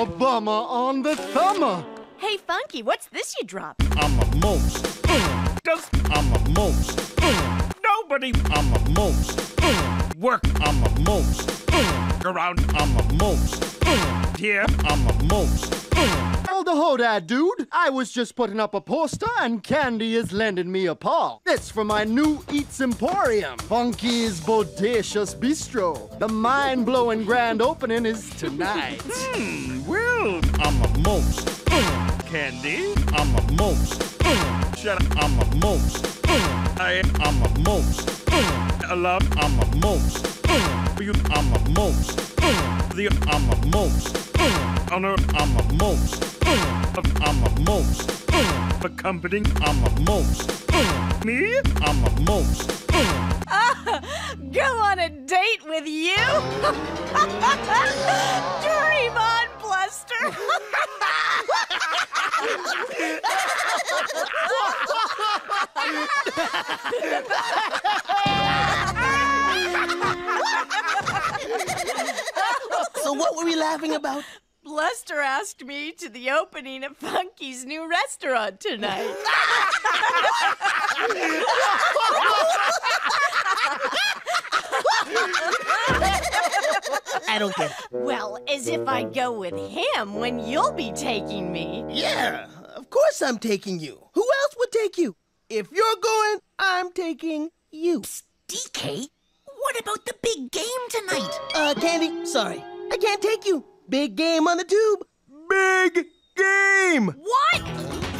a bummer on the thumber. Hey, Funky, what's this you dropped? I'm a most. I'm a most. Nobody. I'm a most. Work. I'm a most. Around. I'm a most. Here. I'm a most. Hold the hold that, dude. I was just putting up a poster and Candy is lending me a paw. It's for my new Eats Emporium, Funky's Bodacious Bistro. The mind-blowing grand opening is tonight. Well, I'm a most. Candy, I'm a most. Shut up, I'm a most. I'm a most. Love, I'm a most. You, I'm a most. The, I'm a most. Honor, I'm a most. I'm a most. For company, I'm a most. Me, I'm a most. Go on a date with you? Dream on, Bluster. So what were we laughing about? Lester asked me to the opening of Funky's new restaurant tonight. I don't care. Well, as if I'd go with him when you'll be taking me. Yeah, of course I'm taking you. Who else would take you? If you're going, I'm taking you. Psst, DK, what about the big game tonight? Candy, sorry. I can't take you. Big game on the tube. Big game! What?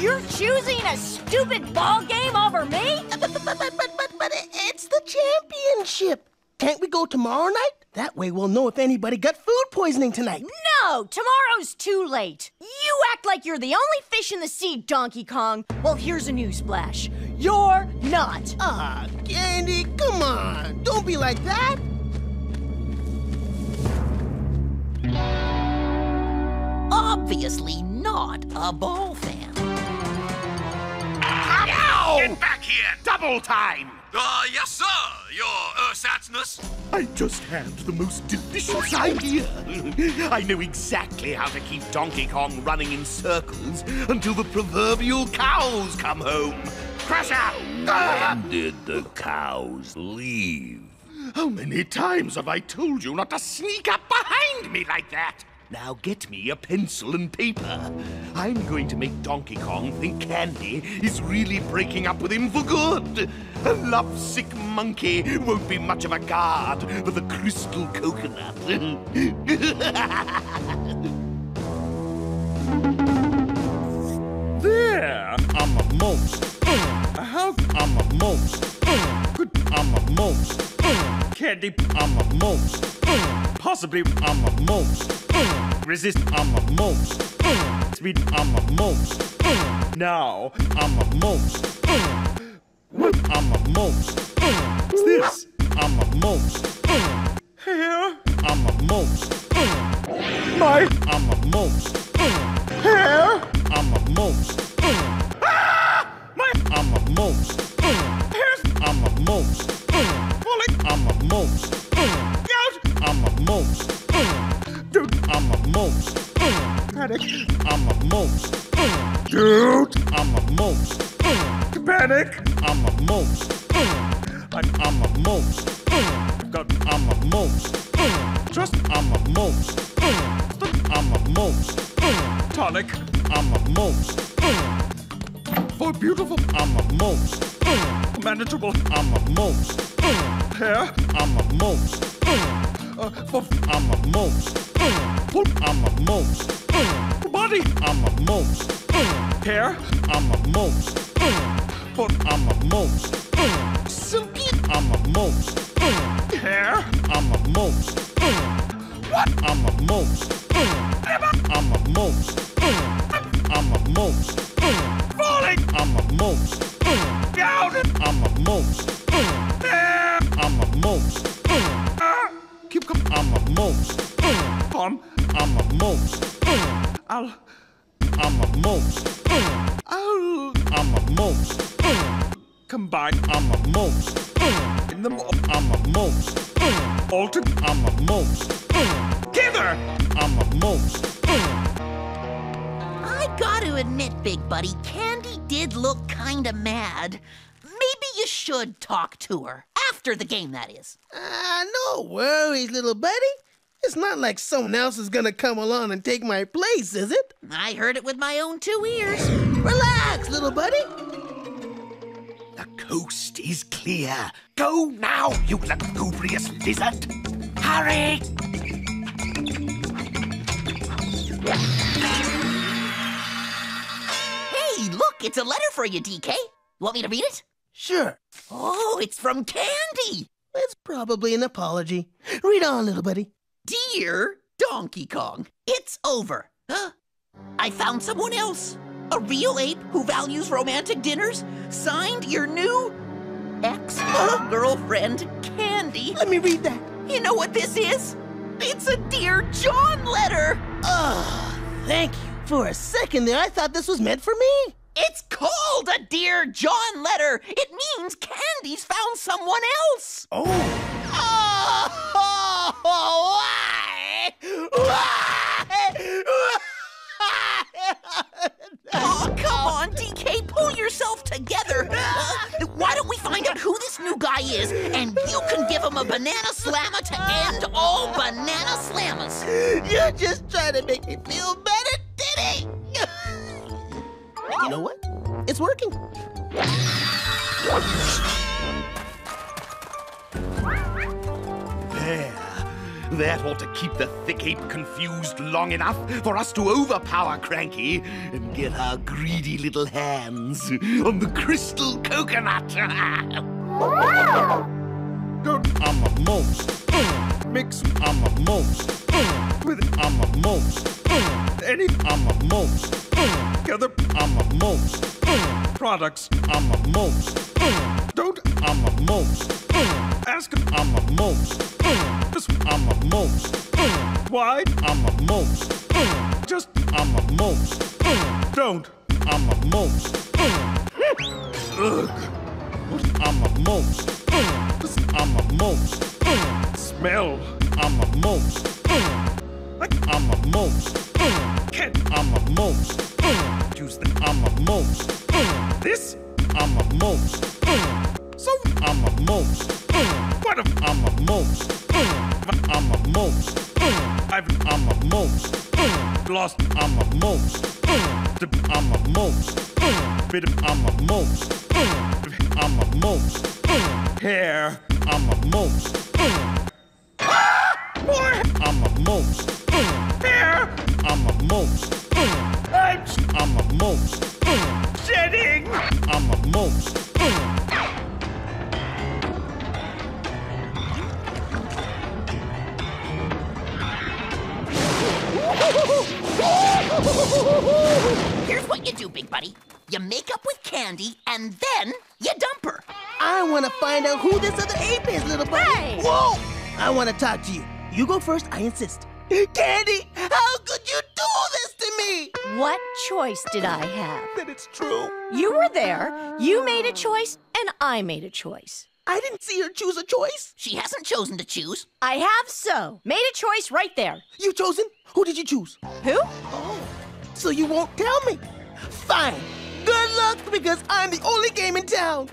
You're choosing a stupid ball game over me? But it's the championship. Can't we go tomorrow night? That way we'll know if anybody got food poisoning tonight. No! Tomorrow's too late. You act like you're the only fish in the sea, Donkey Kong. Well, here's a newsflash. You're not. Ah, Candy, come on. Don't be like that. Obviously not a ball fan. Ow! Get back here! Double time! Yes, sir, your ersatzness. I just had the most delicious idea. I know exactly how to keep Donkey Kong running in circles until the proverbial cows come home. Crusher! When did the cows leave? How many times have I told you not to sneak up behind me like that? Now get me a pencil and paper. I'm going to make Donkey Kong think Candy is really breaking up with him for good. A lovesick monkey won't be much of a guard for the crystal coconut. There! I'm a most. I'm a most. Good, I'm a most. Candy, I'm a most. Possibly, I'm a most. Resist, I'm a most. Sweet, I'm a most. Now, I'm a most. I'm a most. What's this? I'm a most. Here, I'm a most. My, I'm a most. Here, I'm a most. My, I'm a most. Here's, I'm a most. Falling, I'm a most. Out, I'm a most. Dude, I'm a most. Panic, I'm a most. Dude, I'm a most. Panic, I'm a most. I'm a most. God, I'm a most. Trust, I'm a most. I'm a most. Tonic, I'm a most. For beautiful, I'm a most. Manageable, I'm a most. Hair, I'm a most. I'm a most. Pull, I'm a most. Body, I'm a most. Hair, I'm a most. Foot, I'm a most. Silky, I'm a most. Hair, I'm a most. What? I'm a most. I'm a most. I'm a most. Falling, I'm a most. Down, I'm a most. There, I'm a most. I'm a most. I'm a most. I'm a most. I'm a most. Combine, I'm a most. In the I'm a most. Alter, I'm a most. Together, I'm a most. I gotta admit, big buddy, Candy did look kinda mad. Maybe you should talk to her. After the game, that is. No worries, little buddy. It's not like someone else is gonna come along and take my place, is it? I heard it with my own two ears. Relax, little buddy. The coast is clear. Go now, you lugubrious lizard. Hurry! Hey, look, it's a letter for you, DK. Want me to read it? Sure. Oh, it's from Candy. It's probably an apology. Read on, little buddy. Dear Donkey Kong, it's over. Huh? I found someone else. A real ape who values romantic dinners. Signed, your new ex-girlfriend, Candy. Let me read that. You know what this is? It's a Dear John letter. Oh, thank you. For a second there, I thought this was meant for me. It's called a Dear John letter. It means Candy's found someone else. Oh. Oh, why? Why? Oh, come on, DK, pull yourself together. Why don't we find out who this new guy is, and you can give him a banana slammer to end all banana slammers. You're just trying to make me feel better, Diddy. You know what? It's working. There. That ought to keep the thick ape confused long enough for us to overpower Cranky and get our greedy little hands on the crystal coconut. Good on the most. Mixing on the most. With it on the most. Eating on the most. Gather on the most. Products on the most. Don't on the most. Ask on the most. This on the most. Why on the most. Just on the most. Don't on the most. Ugh. On the most. This on the most. Smell on the most. Like on the most. Cat on the most. Use the on the most. This on the most. So on the most. What if on the most? On the most. I've been on the most. Lost on the most. Dip on the most. Bit on the most. I'm the most. Hair, I'm the most. I'm the most. Hair, I'm the most. Pipes, I'm the most. Shedding, I'm the most. Here's what you do, big buddy. You make up with Candy, and then you dump her. I want to find out who this other ape is, little buddy. Hey. Whoa! I want to talk to you. You go first, I insist. Candy, how could you do this to me? What choice did I have? That it's true. You were there, you made a choice, and I made a choice. I didn't see her choose a choice. She hasn't chosen to choose. I have so. Made a choice right there. You chosen? Who did you choose? Who? Oh, so you won't tell me. Fine. Good luck, because I'm the only game in town.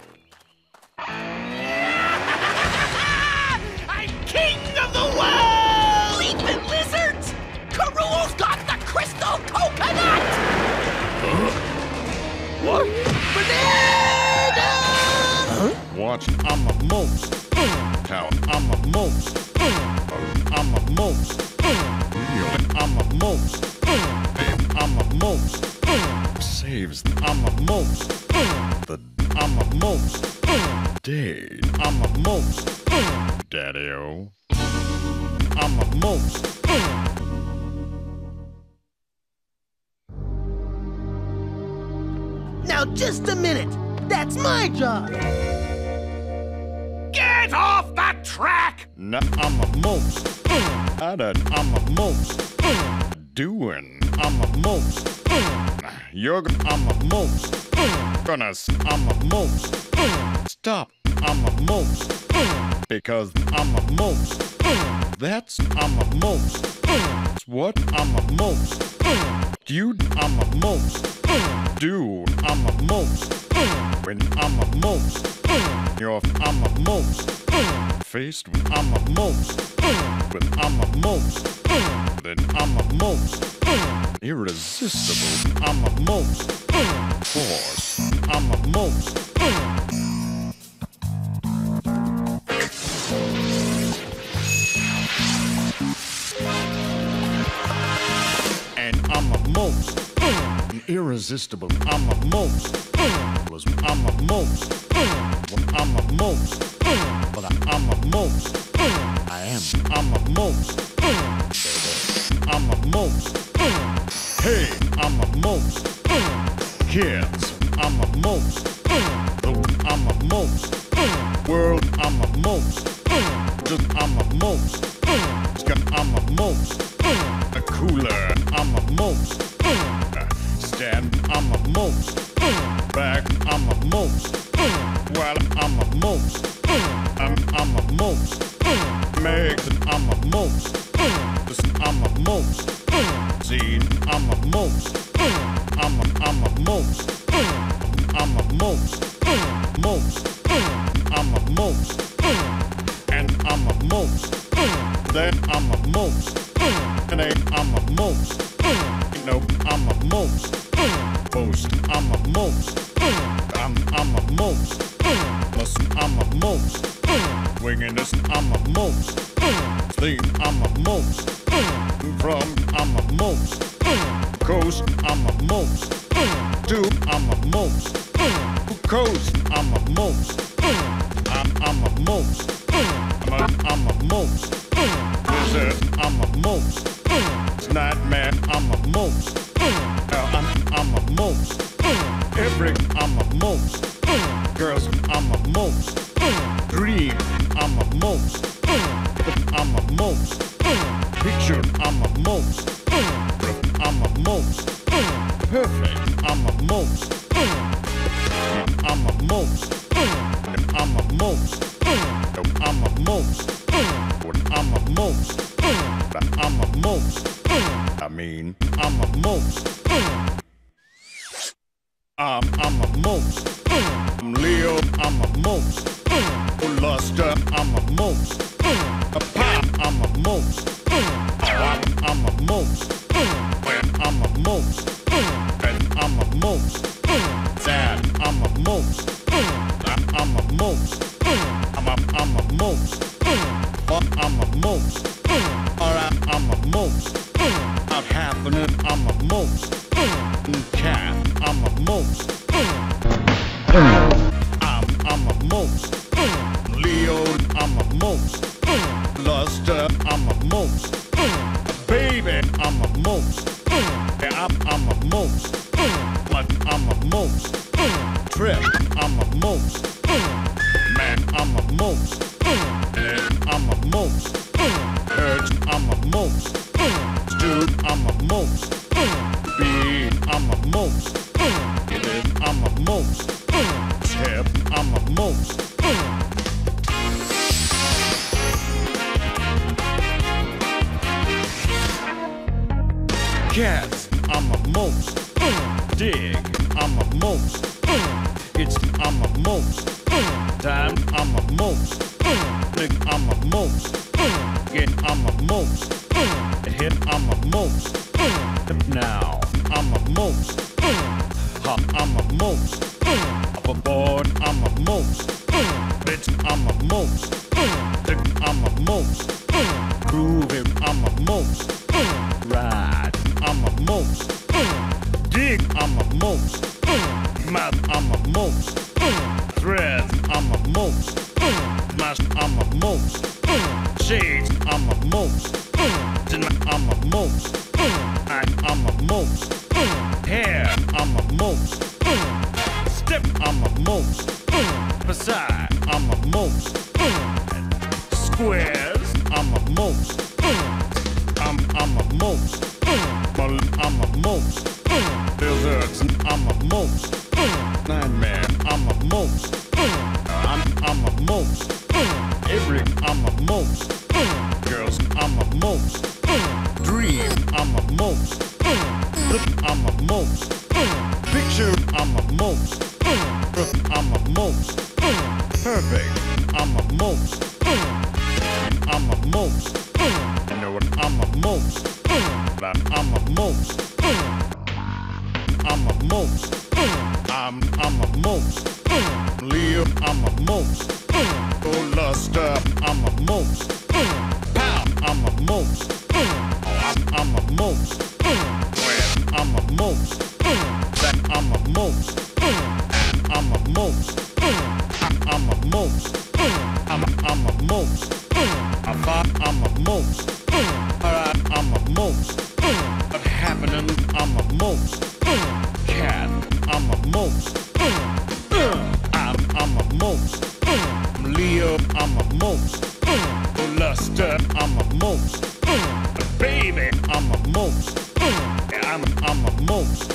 I'm king of the world! Leaping lizards! Karoo's got the crystal coconut! What? Banana! Huh? Watch, I'm the most. Town, I'm the most. I'm the most. I'm the most. I'm the most. Saves the I'm the most. The I'm the most. Day I'm the most. Daddy-o I'm the most. Now just a minute. That's my job. Get off the track! No, I'm the most. I'm the most. Doing I'm the most. You're I'm the most. Gonna I'm the most. Stop I'm the most. because I'm the most. That's I'm the most. That's what I'm the most. Dude, I'm the most. Dude, I'm the most. When I'm the most. You're I'm the most. Faced when I'm the most. When I'm the most. Then I'm the most. Irresistible, I'm the most. Force, I'm the most. Most. Irresistible. I'm the most. I'm the most. I'm the most. But I'm the most. I am. I'm the most. I'm the most. Hey, I'm the most. Kids, I'm the most. I'm the most. World, I'm the most. Just I'm the most. I'm the most. A cooler, I'm the most. Stand, I'm the most. Back, I'm the most. Well, I'm the most. I'm the most. Make, I'm the most. I'm the most. Zine, I'm the most. I'm the most. I'm the most. Most. I'm the most. And I'm the most. Then I'm the most. And I'm the most. No, I'm the most. Most, I'm the most. I'm the most. Plus, I'm the most. Winging this, I'm the most. Thing, I'm the most. From, I'm the most. Coast, I'm the most. Do, I'm the most. Coast, I'm the most. I'm the most. I'm the most. I'm the most. Nightmare, I'm the most. I'm the most. Every, I'm the most. Girls, I'm the most. Dream, I'm the most. I'm the most. Picture, I'm the most. I'm the most. Perfect, I'm the most. I'm the most. I'm the most. I'm the most. I'm the most. I'm the most. I mean, I'm the most. I'm the most. I'm Leo, I'm the most. Luster, I'm the most. Pop, I'm the most. I'm the most. I'm the most. And I'm the most. Dad, I'm the most. I'm the most. I'm the most. I'm the most. Alright, I'm the most. Out happening, I'm the most. Cat, I'm the most. I'm the most. Leo, I'm the most. Luster, I'm the most. Baby, I'm the most. Yeah, I'm the most. But I'm the most. Trip, I'm the most. Man, I'm the most. I'm the most. Hurt, I'm the most. Stood, I'm the most. Be, I'm the most. I'm the most. Tip, I'm the most. Cats, I'm the most. Dig, I'm the most. It's, I'm the most. Time, I'm the most. Click, I'm the most. Get, I'm the most. Hit, I'm the most. Now, I'm the most. Hop, I'm the most. Up aboard, I'm the most. Bitch, I'm the most. Tick, I'm the most. Groove it, I'm the most. Ride, I'm the most. Dig, I'm the most. Map, I'm the most. Thread, I'm the most. Mask, I'm the most. Shades, I'm the most. Dinner, I'm the most. I'm the most. Hair, I'm the most. Step, I'm the most. Beside, I'm the most. Squares, I'm the most. I'm the most. Bull, I'm the most. Desserts, I'm the most. Nightmare, I'm the most. I'm the most. Every, I'm the most. Girls, I'm the most. Dream, I'm the most. Looking, I'm the most. Picture, I'm the most. I'm the most. Perfect, I'm the most. I'm the most. You know what? I'm the most. I'm the most. I'm the most. I'm the most. Leo, I'm the most. Leo Luster, I'm the most. Pow, I'm the most. I'm the most. When I'm the most. Then I'm the most. I'm the most. I'm the most. I'm the most. I'm the most. I'm the most. Of happening, I'm the most. Cat, I'm the most. I'm the most. Leo, I'm the most. Luster, I'm the most. Baby, I'm the most. I'm the most.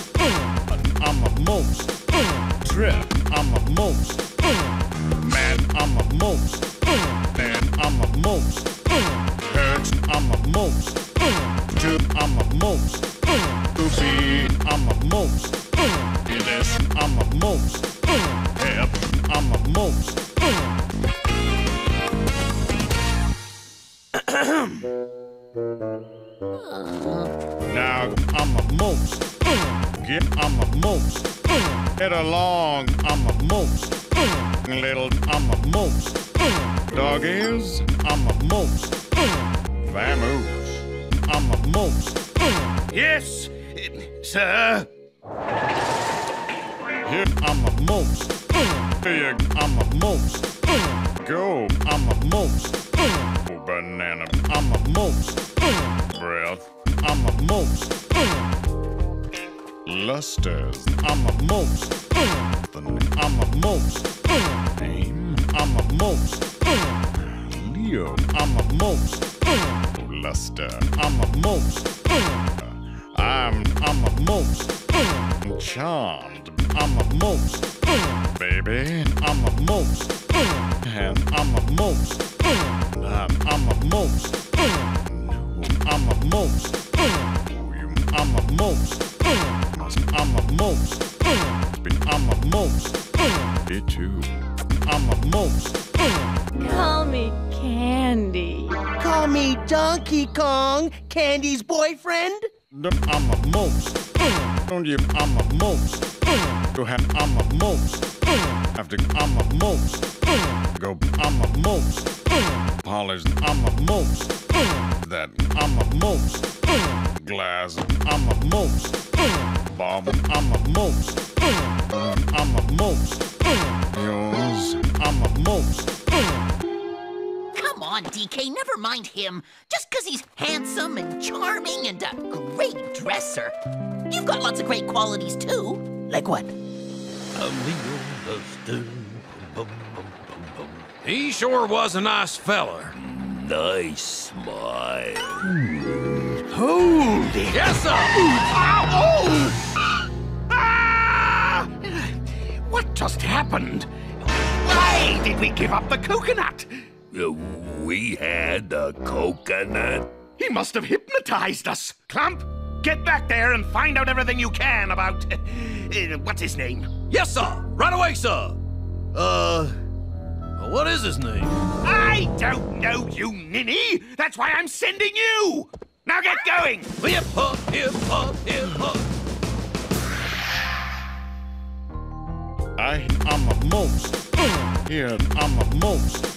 I'm the most. Trip, I'm the most. Man, I'm the most. Man, I'm the most. Hurts, I'm the most. Trip, I'm the most. Goofy, I'm the most. This, I'm the most. Hip, I'm the most. Now, I'm the most. Get, I'm the most. Head along, I'm the most. Little, I'm the most. Dog ears, I'm the most. Vamos, I'm the most. Yes, sir. Here, I'm the most. Here, I'm the most. Go, I'm the most. Banana, I'm the most. Breath, I'm the most. Lusters, I'm the most. I'm the most. Aim, I'm the most. Leo, I'm the most. Luster, I'm the most. I'm the most. Charmed, I'm the most. Baby, I'm the most. And I'm the most. I'm the most. I'm the most. I'm the most. I'm the most. I'm the most. It too. I'm the most. Call me Candy. Call me Donkey Kong, Candy's boyfriend. I'm the most. Don't you? I'm the most. Go ahead. I'm the most. After I'm the most. Go. I'm the most. Polish. I'm the most. That. I'm the most. Glass. I'm the most. Bob. I'm the most. I'm the most. Yours. I'm the most. Come on, DK, never mind him. Just because he's handsome and charming and a great dresser. You've got lots of great qualities, too. Like what? He sure was a nice fella. Nice smile. Hold it. Yes, sir. Ow, oh. Ah! What just happened? Why did we give up the coconut? We had the coconut. He must have hypnotized us. Klump, get back there and find out everything you can about... what's his name? Yes, sir. Right away, sir. What is his name? I don't know, you ninny. That's why I'm sending you. Now get going. Hip hop, hip hop, hip hop. I'm the most. Here, I'm the most.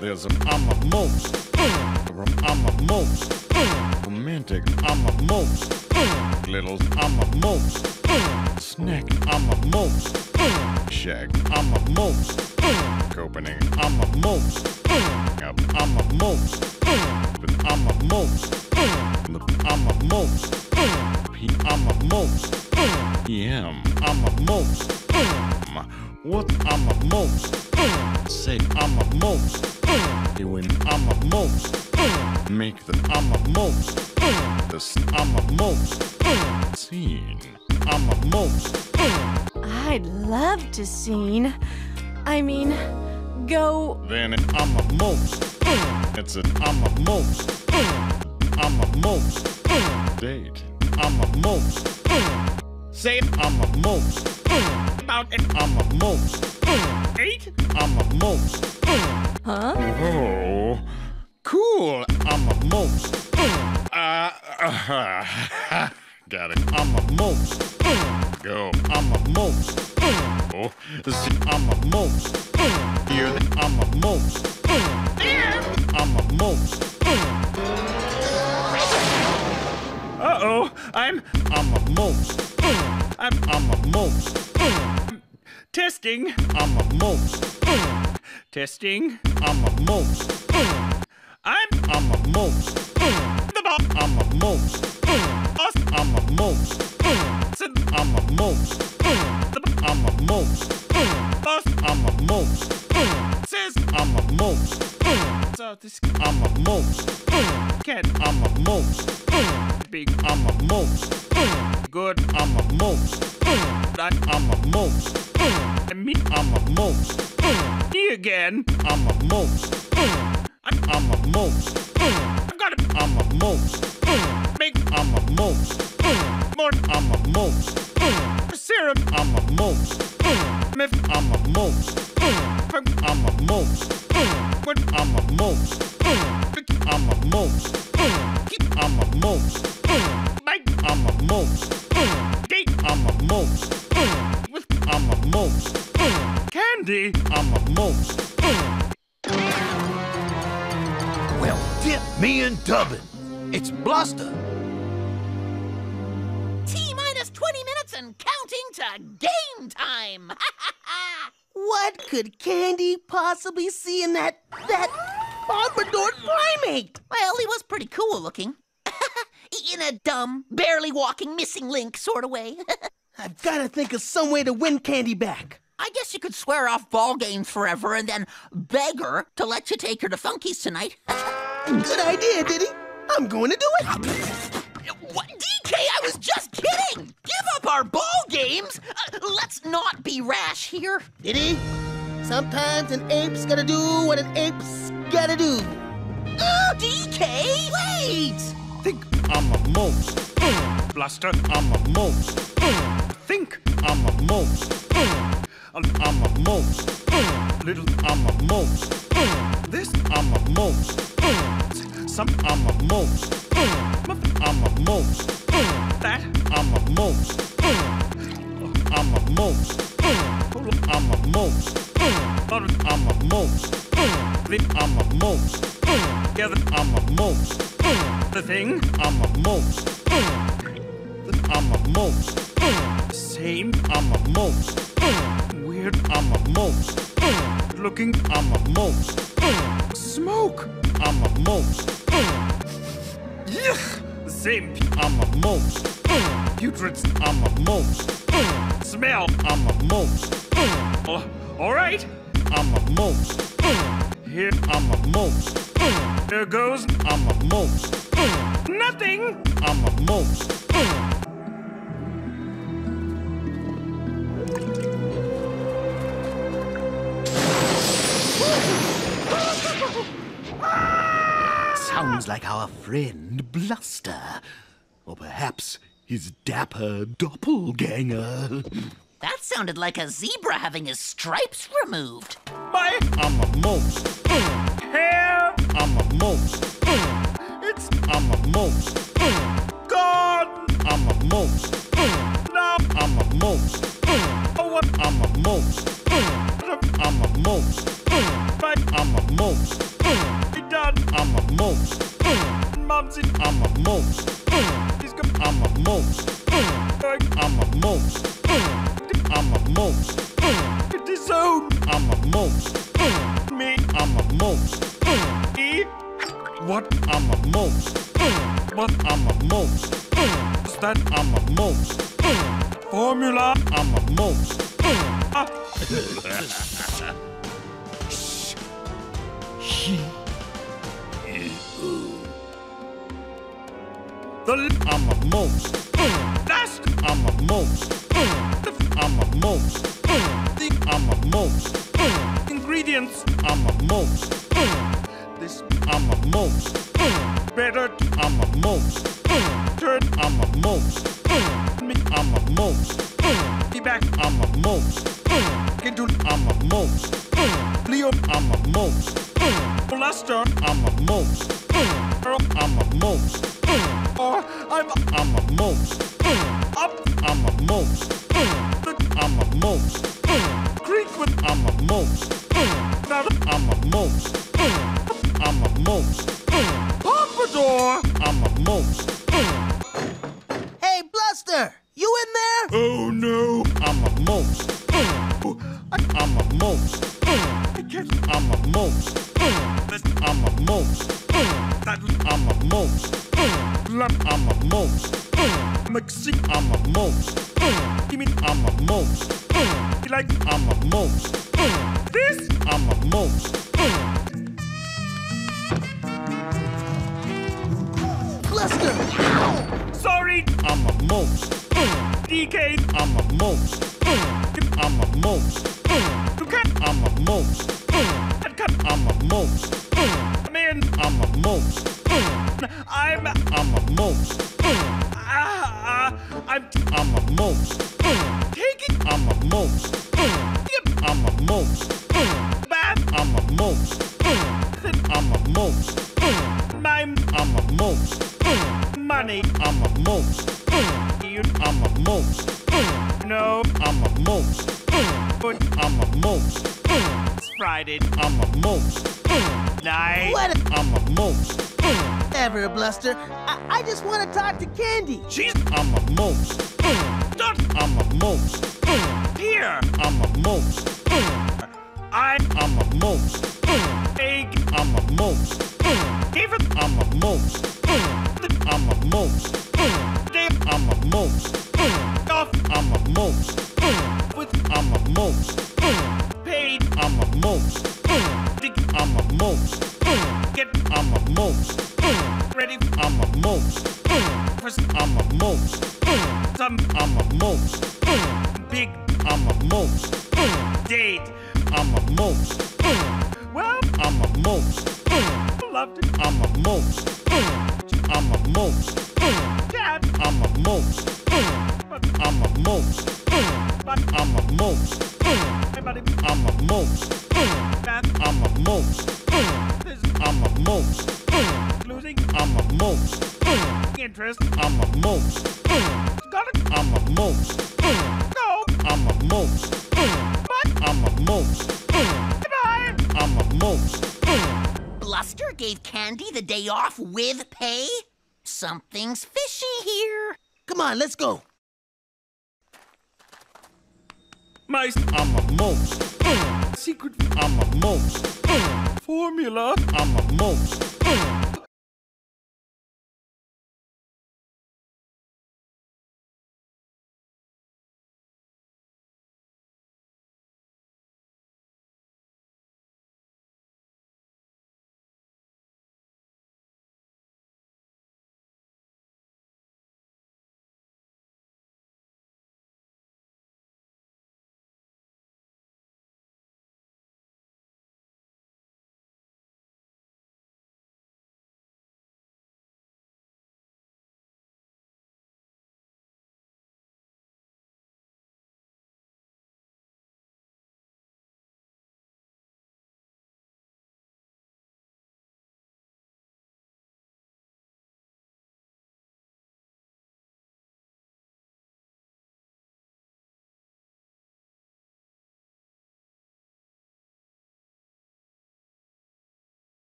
There's an I'm the most. I'm the most. Romantic, I'm the most. Little, I'm the most. Snack, I'm the most. Shag, I'm the most. Copenhagen, I'm the most. I'm the most. I'm the most. I'm the most. I'm the most. Yeah, I'm the most. What? I'm the most. Say I'm the most. Doing I'm the most. Make the I'm the most. This I'm the most. Scene I'm the most. I'd love to scene. I mean, go. Then I'm the most. It's an I'm a most date. I'm a most. Say I'm a most. About an I'm a most. Eight. I'm a most. Huh? Oh, cool. I'm a most. Got it. I'm a most. Go. I'm a most. Oh, see, I'm a most. Here, I'm a most. There, I'm a most. Uh-oh, I'm a most. I'm a most. Testing, I'm a most. Testing, I'm a most. I'm a most. The bomb, I'm a most. Us, I'm a most. Sin, I'm a most. The bomb, I'm a most. Us, I'm a most. Says, I'm a most. So this, I'm a most. Cat, I'm a most. Big, I'm a most. Good, I'm a most. Black, I'm a most. Me, I'm a most. Me again, I'm a most. I'm a most. I've got it. I'm a most. Make I'm a most. More I'm a most. Syrup I'm a most. Miff I'm a most. Funk I'm a most. What I'm a most. Pick I'm a most. Keep I'm a most. Mike I'm a most. Date I'm a most. With I'm a most. Candy I'm a most. Well, dip me in dubbin'. It's Bluster. T-minus 20 minutes and counting to game time. What could Candy possibly see in that Bombador primate? Well, he was pretty cool looking. In a dumb, barely walking, missing link sort of way. I've got to think of some way to win Candy back. I guess you could swear off ball games forever and then beg her to let you take her to Funky's tonight. Good idea, Diddy. I'm going to do it. What? DK, I was just kidding. Give up our ball games. Let's not be rash here. Diddy, sometimes an ape's got to do what an ape's got to do. Oh, DK. Wait. Think I'm a most. Bluster, I'm a most. Think I'm a most. I'm a most. Little I'm a most. This I'm a most. Some I'm a most. I'm a most. That I'm a most. I'm a most. I'm a most. I'm a most. I'm a most. Together I'm a most. The thing I'm a most. I'm a most. Same I'm a most. Weird I'm a most. Looking I'm a most. Smoke I'm a most. Yuck. Zimp I'm a most. Putrid I'm a most. Smell I'm a most. Alright I'm a most. Here I'm a most. Here goes I'm a most. Nothing I'm a most. Sounds like our friend Bluster. Or perhaps his dapper doppelganger. That sounded like a zebra having his stripes removed. My, I'm a most. Hair, I'm a most. It's, I'm a most. God, I'm a most. Now, I'm a most. Oh, what, I'm a most. I'm a most. But I'm a most. Dad, I'm a most. Mumsy, I'm a most. I'm a most. I'm a most. I'm a most. It is own. I'm a most. Me, I'm a most. E, what? I'm a most. What? I'm a most. That? I'm a most. Formula? I'm a most. I'm a most. Last I'm a most. I'm a most. I'm a most. Ingredients I'm a most. baddest, I'm the most. Better, I'm the most. Third, I'm the most. Me, I'm the most. Be back, I'm the most. Can do, I'm the most. Leo, I'm the most. Bluster, I'm the most. Girl, I'm the most. Or I'm the most. Up, I'm the most. I'm the most. Creek with I'm the most. I'm the most. I'm the most. Pompador, I'm the most. Hey, Bluster, you in there? Oh no, I'm the most. I'm the most. I'm the most. I'm the most. I'm the most. Klump, I'm the most. Mixie, I'm the most. Gimme, I'm the most. You like, I'm the most. This, I'm the most. Lester! Sorry, I'm the most. DK, I'm the most. I'm the most. Ducat, I'm the most. Headcut, I'm the most. Man, I'm the most. I'm the most. I'm the most. Take it, I'm the most. I'm the most. Bad, I'm the most. Sit, I'm the most. Mime, I'm the most. Money, I'm the most. You, I'm the most. No, I'm the most. But I'm the most. Friday, I'm the most. Night, I'm the most. Ever, Bluster. I just want to talk to Candy. She's, I'm the most. Dot, I'm the most. Here, I'm the most. I'm the most. Egg, I'm the most. David, I'm the most. I'm the most. Dave, I'm the most. Duff, I'm the most. With, I'm the most. Paid, I'm the most. Dick, I'm the most. Get, I'm the most. Ready, I'm the most. Chris, I'm the most. Some, I'm the most. Big, I'm the most. Date, I'm the most. Well, I'm the most. Loved it, I'm the most. I'm the most. Dad, I'm the most. But I'm the most. But I'm the most. Everybody, I'm the most. Dad, I'm the most. This, I'm the most. Losing, I'm the most. Interest, I'm the most. Got it, I'm the most. No, I'm the most. But I'm the most. Goodbye, I'm the most. Bluster gave Candy the day off with pay? Something's fishy here. Come on, let's go. Mice, I'm the most. Secret, I'm the most. Formula, I'm the most.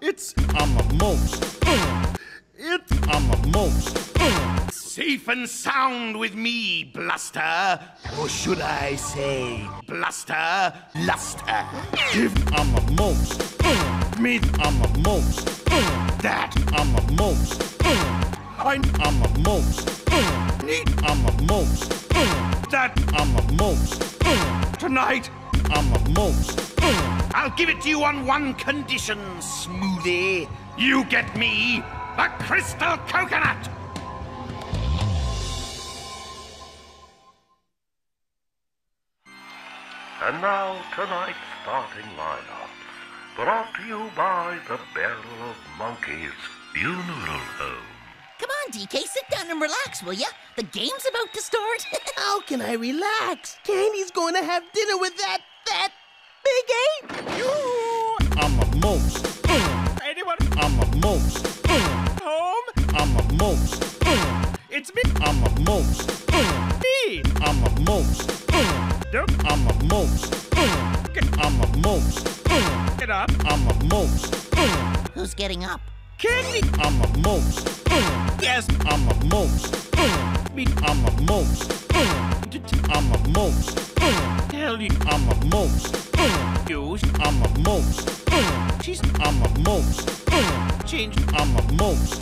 It's I'm the most. It's I'm the most. Safe and sound with me, Bluster. Or should I say, Bluster, Luster. Give I'm the most. Me, I'm the most. That, I'm the most. I'm the most. Need, I'm the most. That, I'm the most. Tonight, I'm the most. I'll give it to you on one condition, Smoothie. You get me a crystal coconut! And now, tonight's starting lineup. Brought to you by the Barrel of Monkeys Funeral Home. Come on, DK, sit down and relax, will ya? The game's about to start. How can I relax? Candy's going to have dinner with that big ape. I'm a mouse. Anyone? I'm a mouse. Home? I'm a mouse. It's me. I'm a mouse. Me. I'm a mouse. I'm a mouse. I'm a mouse. Get up. I'm a mouse. Who's getting up? Candy. I'm a mouse. Yes, I'm a mouse. Me. I'm a mouse. I'm a mouse. Tell you, I'm a mouse. You, I'm a mouse. She's, I'm a mouse. Change, I'm a mouse.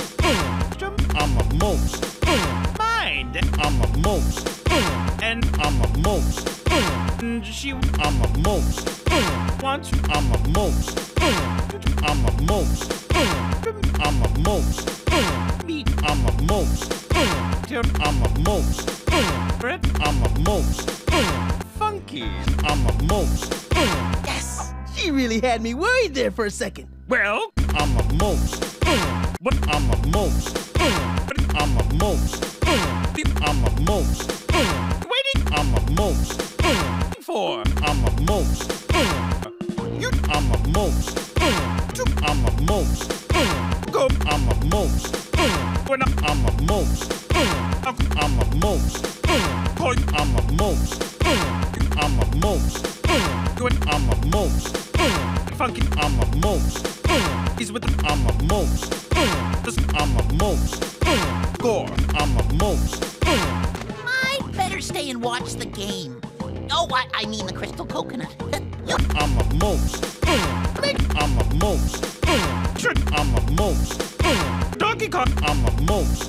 Jump, I'm a mouse. Mind, I'm a mouse. And I'm a mouse. And she, I'm a mouse. Once, I'm a mouse. I'm a mouse. I'm a mouse. Me, I'm a mouse. Turn, I'm a mouse. Bread, I'm a mouse. Funky, I'm a mouse. Yes! She really had me worried there for a second. Well, I'm a mouse. But I'm a mouse. But I'm a mouse. I'm a mouse. Waiting, I'm a mouse. Four, I'm a mouse. You, I'm a mouse. Two, I'm a mouse. Go, I'm a mouse. When I'm a mouse. Up, I'm a mouse. Toy, I'm a mouse. I'm a mouse. Good, I'm a mouse. Funky, I'm a mouse. He's with the, I'm a mouse. This, I'm a mouse. Gore, I'm a mouse. I'd better stay and watch the game. Oh, I mean the crystal coconut. I'm a mouse. I'm a mouse. Trick, I'm a mouse. Donkey Kong, I'm a mouse.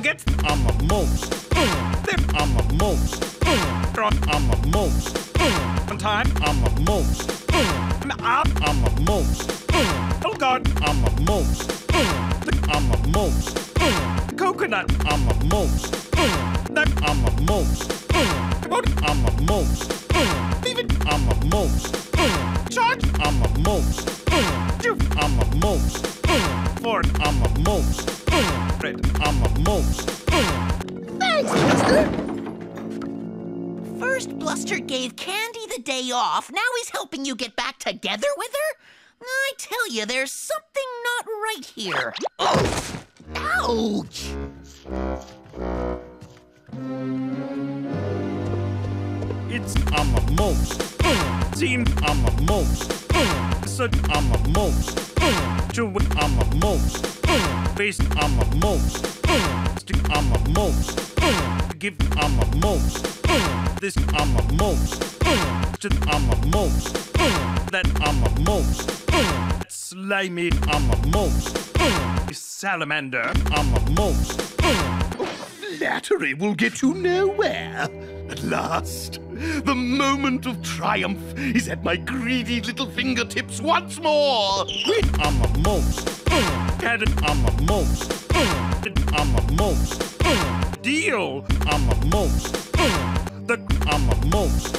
Gets, I'm a mouse. There, I'm a mouse. Rock, I'm a mouse. On time, I'm a mouse. Up, I'm a mouse. Oh God, I'm a mouse. I'm a mouse. Coconut, I'm a mouse. Nut, I'm a mouse. Boat, I'm a mouse. Leave it, I'm a mouse. Charge, I'm a mouse. Juve, I'm a mouse. Ford, I'm a mouse. Red, I'm a mouse. Thanks, Lester. First, Bluster gave Candy the day off. Now he's helping you get back together with her? I tell you, there's something not right here. Oh! Ouch! It's I'm a mouse. Team, I'm a mouse. Son, I'm a mouse. Chew, I'm a mouse. Face, I'm a mouse. Stick, I'm a mouse. Give, I'm a mouse. This, I'm a mouse. Shit, I'm a mouse. That, I'm a mouse. Slimy, I'm a mouse. Salamander, I'm a mouse. Flattery will get you nowhere. At last, the moment of triumph is at my greedy little fingertips once more. I'm a mouse. Carrot, I'm a mouse. I'm a mouse. Deal, I'm a mouse. That, I'm a mouse.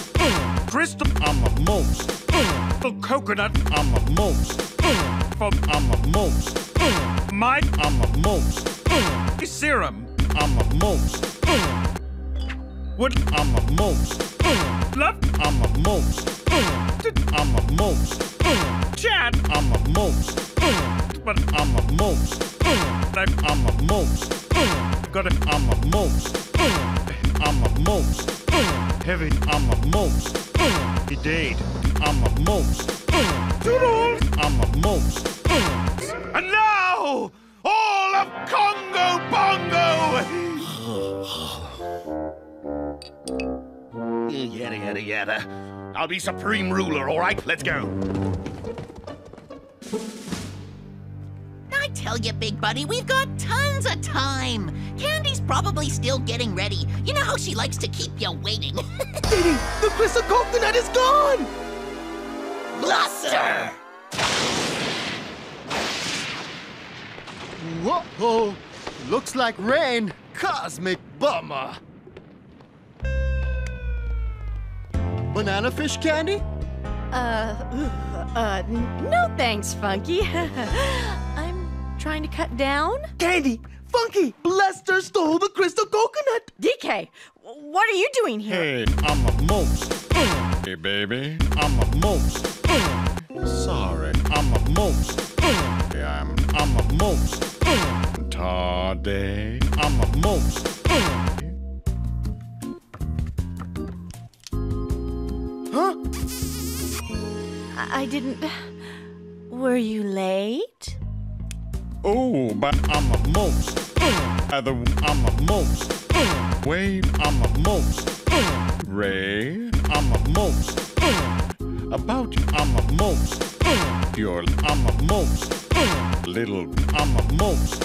Crystal, I'm a mouse. The coconut, I'm a mouse. Fog, I'm a mouse. Mike, I'm a mouse. Serum, I'm a mouse. Wood, I'm a mouse. Love, I'm a mouse. I'm a mouse. Chad, I'm a mouse. But I'm a mouse. Black, I'm a mouse. Got it, I'm a mouse. I'm a mouse. Heavy, I'm a mouse. He dead, I'm a mouse. Toodles, I'm a mouse. And now, all of Congo Bongo! Yada, yada, yada. I'll be supreme ruler, all right? Let's go. I tell you, big buddy, we've got tons of time. Candy's probably still getting ready. You know how she likes to keep you waiting. Diddy, the crystal coconut is gone! Bluster! Whoa-oh, looks like rain. Cosmic bummer. Banana fish, Candy? No thanks, Funky. I'm trying to cut down. Candy, Funky, Lester stole the crystal coconut. DK, what are you doing here? Hey, I'm a most. Hey, baby, I'm a most. Sorry, I'm a most. Hey, I'm a most. Today, I'm a most. Huh? I didn't... Were you late? Oh, but I'm a most. Other, I'm a most. Wave, I'm a most. Ray, I'm a most. About you, I'm a most. Your, I'm a most. Little, I'm a most.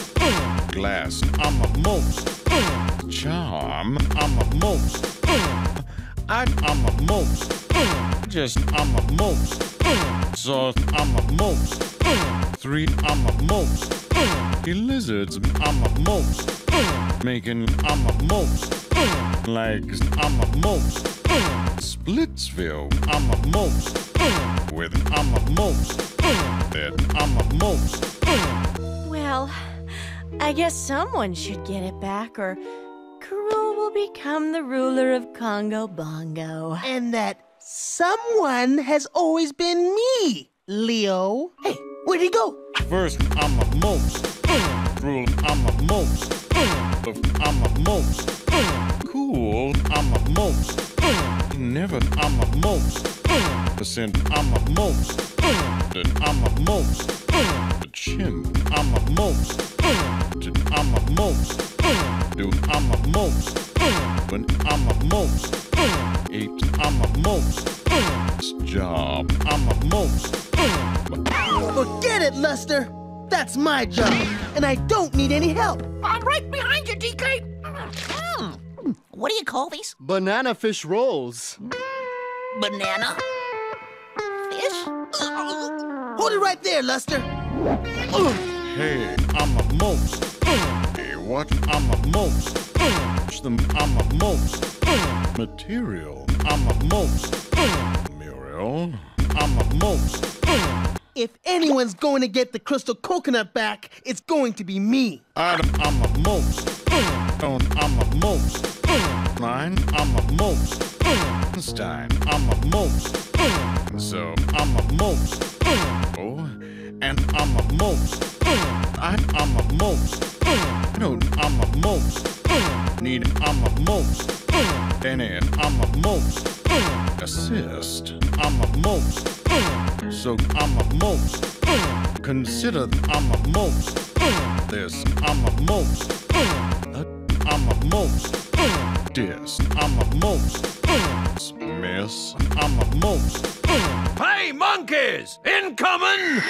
Glass, I'm a most. Charm, I'm a most. I'm a most. Just, I'm a most. Sauce, I'm a most. Three, I'm a most. The lizards, I'm a most. Making, I'm a most. Legs, I'm a most. Splitsville, I'm a most. With, I'm a most. Then, I'm a most. Well, I guess someone should get it back, or Karoo will become the ruler of Congo Bongo. And that someone has always been me, Leo. Hey, where'd he go? First, I'm a most. Rule, I'm a most. I'm a most. Cool, I'm a most. Never, I'm a most. Percent, I'm a most. I'm a most. Chin, I'm a most. I'm a most. Do, I'm a most. When, I'm a most. Eight, I'm a most. Job, I'm a most. Forget it, Lester. That's my job, and I don't need any help. I'm right behind you, DK. What do you call these? Banana fish rolls. Banana? Fish? Hold it right there, Lester. Hey, I'm a most. Hey, what? I'm a most. I'm a most. Material, I'm a most. Muriel, I'm a most. If anyone's going to get the crystal coconut back, it's going to be me. I'm a most. I'm a most. Mine, I'm a most. Stein, I'm a most. So, I'm a most. Oh, and I'm a most. I'm a most. No, I'm a most. Need, I'm a most. Any, I'm a most. Assist, I'm a most. So, I'm a most. Consider, I'm a most. This, I'm a most. I'm a most. Dis, I'm a most. Miss, I'm a most. Hey, monkeys! Incoming!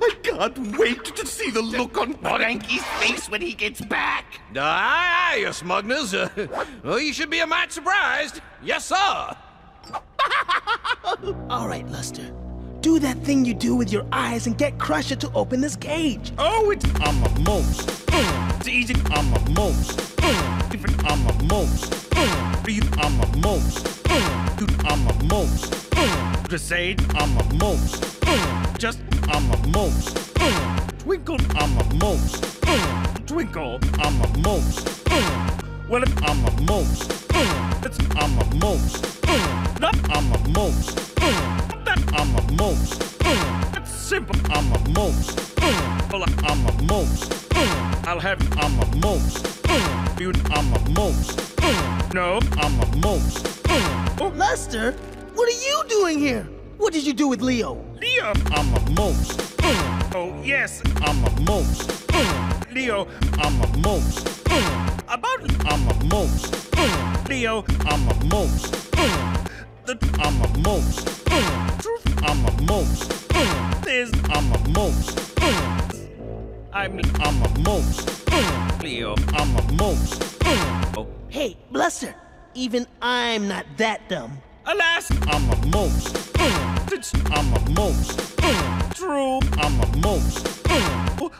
I can't wait to see the look on Cranky's face when he gets back. Aye, aye, you smugglers. Well, you should be a mite surprised. Yes, sir. All right, Lester. Do that thing you do with your eyes and get Crusher to open this cage. Oh, it's... I'm a most. It's easy. I'm a most. Different. I'm a most. Breathe. I'm a most. Dude, I'm a most. Crusade. I'm a most. Just. I'm a most. Twinkle. I'm a most. Twinkle. I'm a most. Well, if I'm a most. It's I'm a most. Not I'm a most. I'm a most. That's simple. I'm a most. Well, I'm a most. I'll have it. I'm a most. You, I'm a most. No, I'm a most. Lester, what are you doing here? What did you do with Leo? Leo, I'm a most. Oh, yes, I'm a most. Leo, I'm a most. About it, I'm a most. Leo, I'm a most. I'm a most. Truth, I'm a most. This, I'm a most. I'm a most. Leo, I'm a most. Oh. Hey, Bluster, even I'm not that dumb. Alas, I'm a most. I'm a most. True, I'm a most.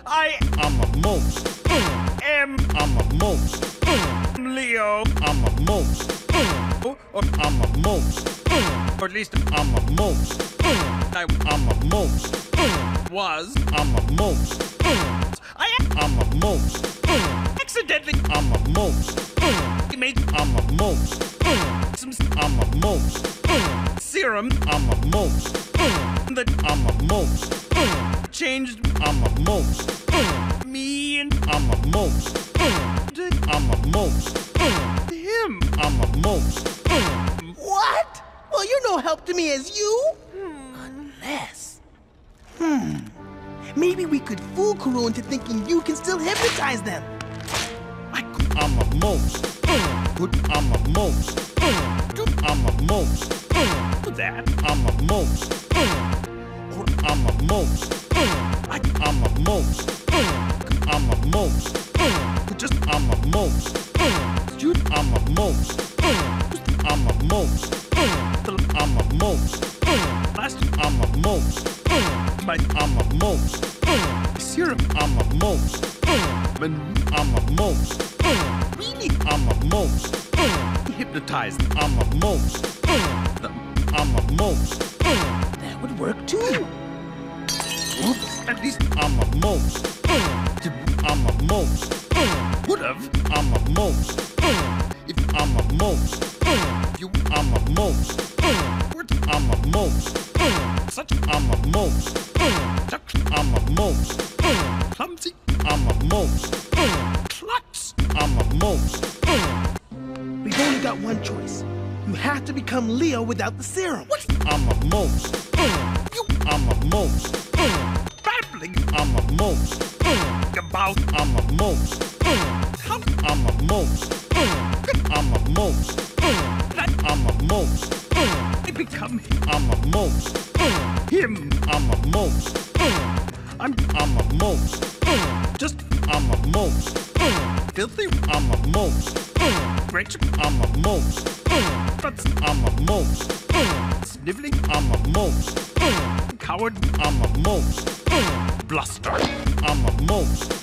I'm a most. I'm a most. Leo, I'm a most. I'm a most. Or at least I'm a most. I'm a most. Was, I'm a most. I'm a most. Accidentally, I'm a most. I'm a most. I'm a most. Serum, I'm a most. I'm a most. Changed, I'm a most. Mean, I'm a most. I'm a most. Him, I'm a most. What? Well, you're no help to me as you. Unless... Maybe we could fool Kuro into thinking you can still hypnotize them. I'm a most. Good, I'm a most. Good, I'm a most. That, I'm a most. Or I'm a most. I'm a most. I'm a most. Just I'm a most. You, I'm a most. I'm a most. I'm a most. Last, I'm a most. But I'm a most. Syrup, I'm a most. I'm a most. Really? I'm a most. Hypnotized. I'm a most. I'm a most. That would work too. Oops. At least I'm a most. I'm a most. Would've. I'm a most. If I'm a most. You. I'm a most. I'm a most. Such. I'm a most. Duck. I'm a most. Clumsy. I'm a most. Klutz. I'm a most. We've only got one choice. You have to become Leo without the serum. What? I'm a most. You. I'm a most. Babbling. I'm a most. About. I'm a most. How? I'm a most. I'm a most. That. I'm a most. I become him. I'm a most. Him. I'm a most. I'm a most. Just I'm a most. Filthy, I'm a most. Rich, I'm a most. Guts, I'm a most. Sniveling, I'm a most. Coward, I'm a most. Bluster, I'm a most.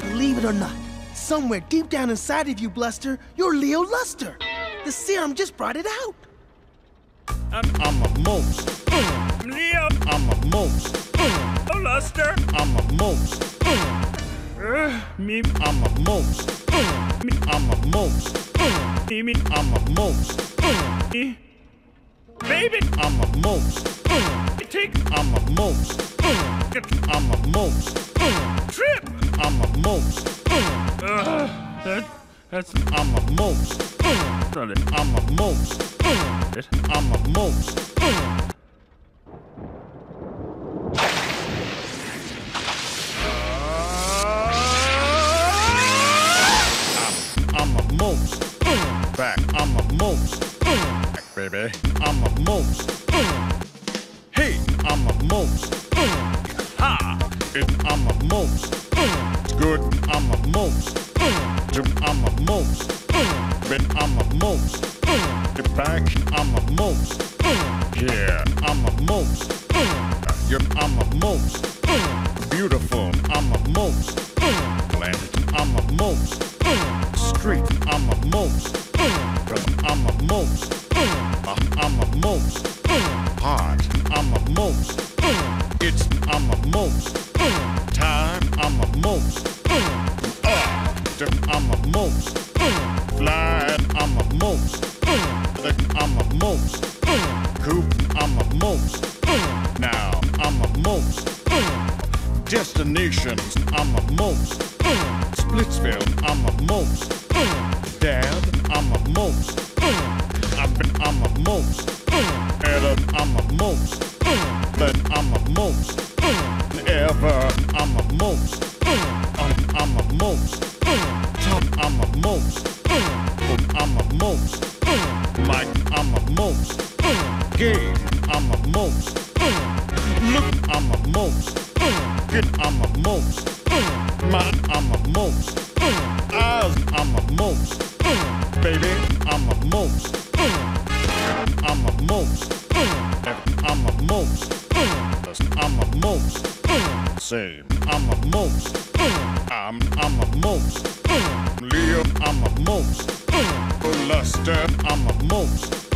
Believe it or not, somewhere deep down inside of you, Bluster, you're Leo Luster. The serum just brought it out. I'm a most. Leo, I'm a most. Oh, Luster, I'm a most. Me, I'm a most. Me, I'm a most. Me, I'm a most. Baby, I'm a most. Take, I'm a most. I'm a most. Trip, I'm a most. That's I'm a most. I'm a most. I'm a most. Back, I'm a most. Back, baby. I'm a most. Hey, I'm a most. Ha! I'm a most. Good, I'm a most. I'm a most. But I'm a most. Back, I'm a most. Yeah, I'm a most. You're, I'm a most. Beautiful, I'm a most. Landed, I'm a most. Street, I'm a most. I'm a most. I'm a most. Hot, I'm a most. It's, I'm a most. Time, I'm a most. I'm a most. Fly, I'm a most. I'm a most. Coop, I'm a most. Now, I'm a most. Destinations, I'm a most. Splitsville, I'm a most. Dad, I'm a most. I'm a most. Adam, I'm a most. But I'm a most. Ever, I'm a most. I'm a most. Top, I'm a most. I'm a most. Mike, I'm a most. Game, I'm a most. Look, I'm a most. Get, I'm a most. My, I'm a most. Eyes, I'm a most. Baby, I'm a most. Listen, I'm the most. I'm the most. Listen, I'm the most. Say, I'm the most. I'm the most. Leo, I'm the most. Luster, I'm the most.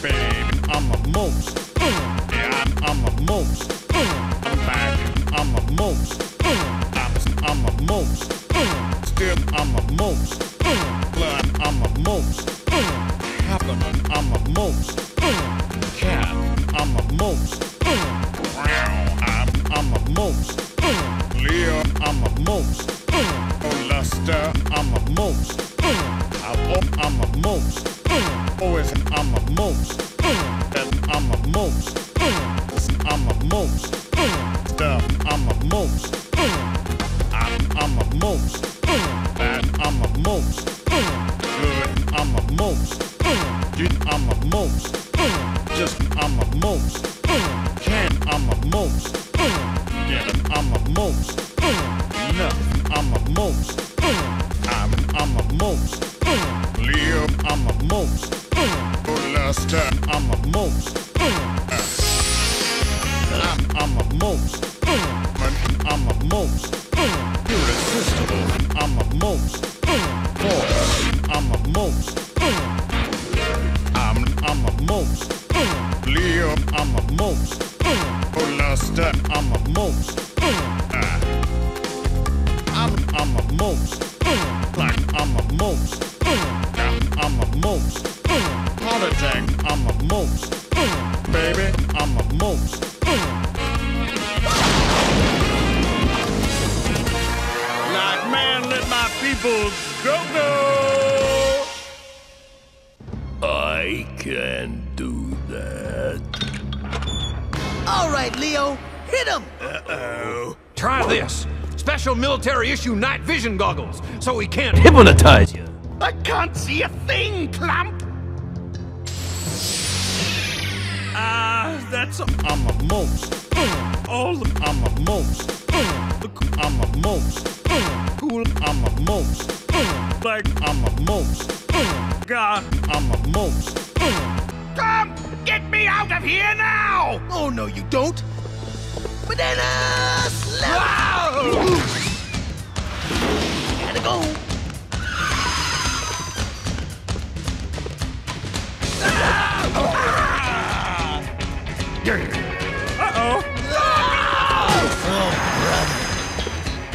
Babe, I'm the most. Yeah, I'm the most. I'm the most. I'm the most. Still, I'm the most. Blood, I'm the most. Happening, I'm the most. Cat, I'm the most. Wow, I'm the most. Leo, I'm the most. Luster, I'm the most. I'm the most. Always, I'm the most. I'm the most. I'm the most. Stuff, I'm the most. I'm the most. Bad, I'm the most. Good, I'm the most. You, I'm the most. Just, I'm the most. Can, I'm the most. Get it, I'm the most. Enough, I'm the most. I'm the most. Leo, I'm the most. Lester, I'm the most. I'm the most. I'm the most. Irresistible. I'm the most. Force. I'm the most. I'm the most. Leo, I'm the most. Luster, I'm the most. I'm the most. Black, I'm the most. I'm the most. Holiday, I'm the most. Baby, I'm the most. Like man, let my people go. I can do that. All right, Leo, hit him. Uh-oh. Try this. Special military issue night vision goggles, so we can't hypnotize you. I can't see a thing, Klump. That's a... I'm the most. All the... I'm the most. I'm the most. Cool, I'm the most. Like, I'm the most. God, I'm the most. Come, get me out of here now! Oh, no, you don't. Banana slap! Wow! Gotta go. Uh-oh. Oh,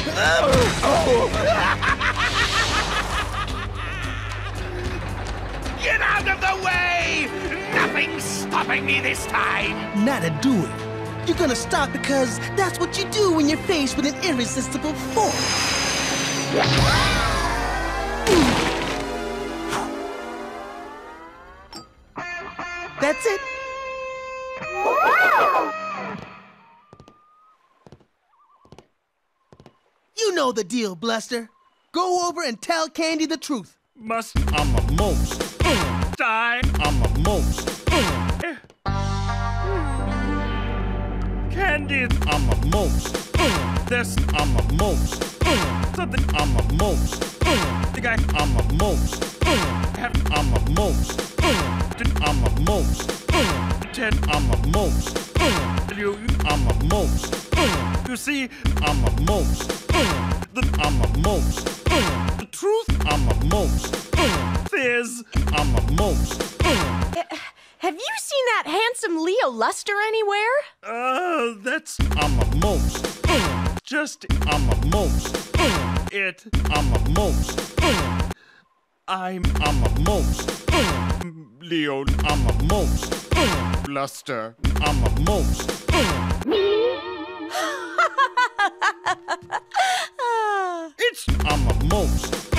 brother. Oh. Get out of the way! Nothing's stopping me this time! Not a do it. You're gonna stop because that's what you do when you're faced with an irresistible force. That's it. You know the deal, Bluster. Go over and tell Candy the truth. Must. I'm a most. Die. I'm a most. Candy, I'm a most. This, I'm a most. Something, I'm a most. The guy, I'm a most. Have, I'm a most. Did, I'm a most. Ted, I'm a most. You, I'm a most. You see, I'm a most. The, I'm a most. The truth, I'm a most. Fizz, I'm a most. Have you seen that handsome Leo Luster anywhere? That's... I'm a most. Just... I'm a most. It... I'm a most. I'm a most. Leo... I'm a most. Luster... I'm a most. It's... I'm a most.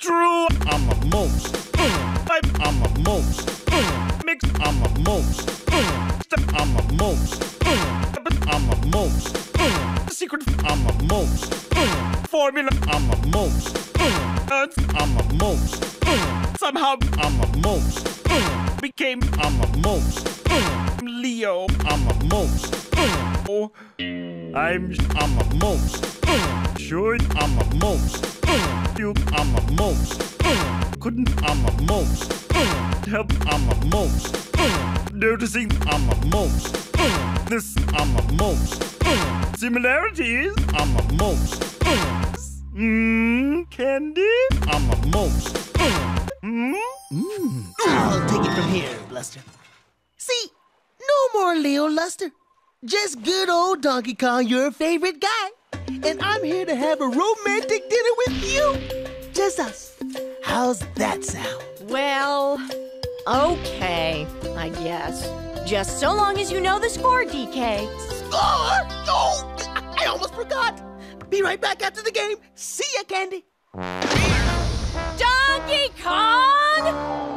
True... I'm a most. I'm a most. Mix, I'm a most. Step, I'm a most. I'm a most. Secret, I'm a most. Formula, I'm a most. Earth, I'm a most. Somehow, I'm a most. Became, I'm a most. Leo, I'm a most. Oh, I'm a most. Sure, I'm a most. You, I'm a most. Couldn't I'm the most. Help I'm the most. Noticing I'm the most. This I'm the most. Similarities I'm the most. Candy I'm the most. I'll take it from here, Lester. See, no more Leo Luster. Just good old Donkey Kong, your favorite guy. And I'm here to have a romantic dinner with you. Just us. How's that sound? Well, okay, I guess. Just so long as you know the score, DK. Score? Oh, I almost forgot. Be right back after the game. See ya, Candy. Donkey Kong!